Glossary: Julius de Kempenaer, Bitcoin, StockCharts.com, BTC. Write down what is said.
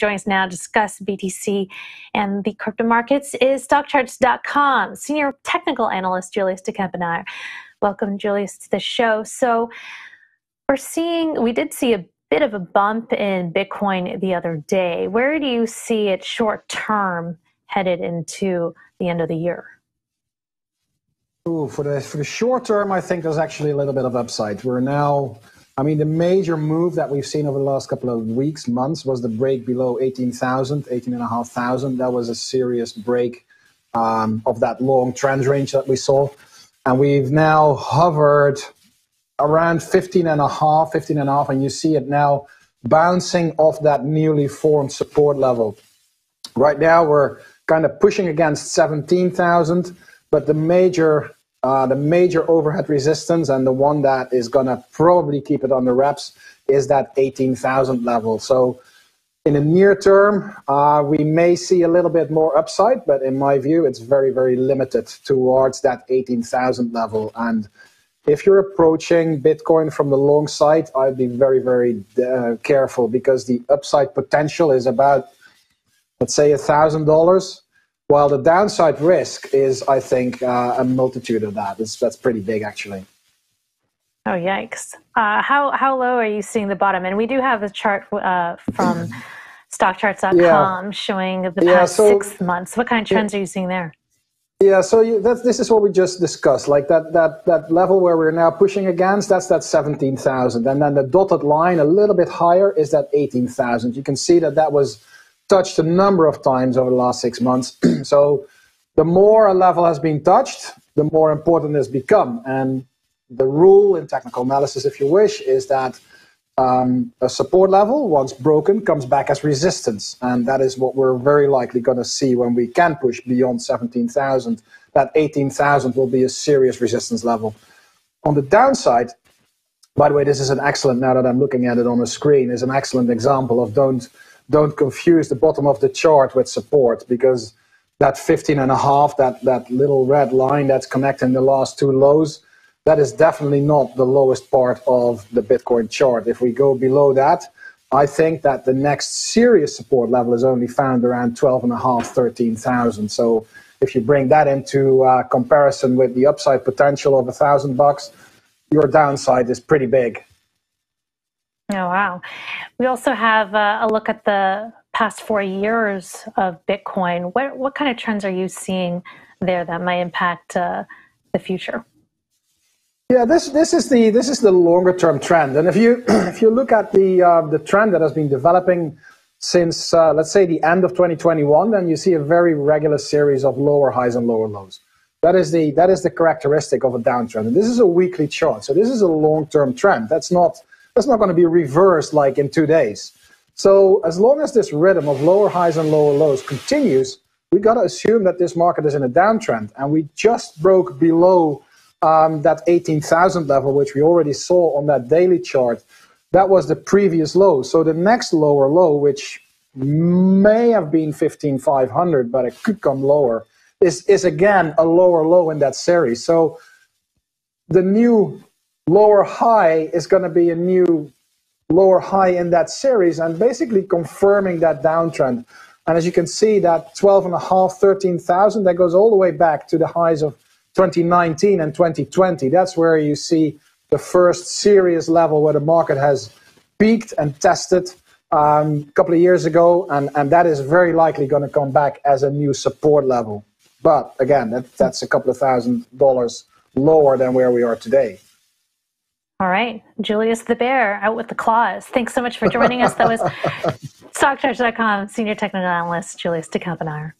Joining us now to discuss BTC and the crypto markets is StockCharts.com Senior Technical Analyst Julius de Kempenaer. Welcome, Julius, to the show. So we did see a bit of a bump in Bitcoin the other day. Where do you see it short term headed into the end of the year? Ooh, for the short term, I think there's actually a little bit of upside. We're now, I mean, the major move that we've seen over the last couple of weeks, months, was the break below 18,000, 18,500. That was a serious break of that long trend range that we saw. And we've now hovered around 15,500, and you see it now bouncing off that newly formed support level. Right now, we're kind of pushing against 17,000, but the major overhead resistance, and the one that is going to probably keep it on the wraps, is that 18,000 level. So in the near term, we may see a little bit more upside, but in my view, it's very, very limited towards that 18,000 level. And if you're approaching Bitcoin from the long side, I'd be very, very careful, because the upside potential is about, let's say, $1,000. While the downside risk is, I think, a multitude of that. That's pretty big, actually. Oh, yikes. How low are you seeing the bottom? And we do have a chart from StockCharts.com showing the past 6 months. What kind of trends are you seeing there? Yeah, so this is what we just discussed. Like that level where we're now pushing against, that's that 17,000. And then the dotted line a little bit higher is that 18,000. You can see that was touched a number of times over the last 6 months. So the more a level has been touched, the more important it's become. And the rule in technical analysis, if you wish, is that a support level, once broken, comes back as resistance. And that is what we're very likely going to see when we can push beyond 17,000. That 18,000 will be a serious resistance level. On the downside, by the way, this is an excellent, now that I'm looking at it on the screen, is an excellent example of don't confuse the bottom of the chart with support, because that 15,500, that little red line that's connecting the last two lows, that is definitely not the lowest part of the Bitcoin chart. If we go below that, I think that the next serious support level is only found around 12,500, 13,000. So if you bring that into comparison with the upside potential of $1,000, your downside is pretty big. Oh, wow. We also have a look at the past 4 years of Bitcoin. What kind of trends are you seeing there that might impact the future? Yeah, this is the longer term trend. And if you look at the trend that has been developing since let's say the end of 2021, then you see a very regular series of lower highs and lower lows. That is the characteristic of a downtrend. And this is a weekly chart, so this is a long term trend. That's not going to be reversed like in 2 days. So as long as this rhythm of lower highs and lower lows continues, we got to assume that this market is in a downtrend. And we just broke below that 18,000 level, which we already saw on that daily chart. That was the previous low. So the next lower low, which may have been 15,500, but it could come lower, is again a lower low in that series. So the new lower high is going to be a new lower high in that series, and basically confirming that downtrend. And as you can see, that 12,500, 13,000, that goes all the way back to the highs of 2019 and 2020. That's where you see the first serious level where the market has peaked and tested a couple of years ago, and that is very likely going to come back as a new support level. But again, that's a couple of $1,000 lower than where we are today. All right, Julius the Bear, out with the claws. Thanks so much for joining us. That was StockCharts.com Senior Technical Analyst Julius de Kempenaer.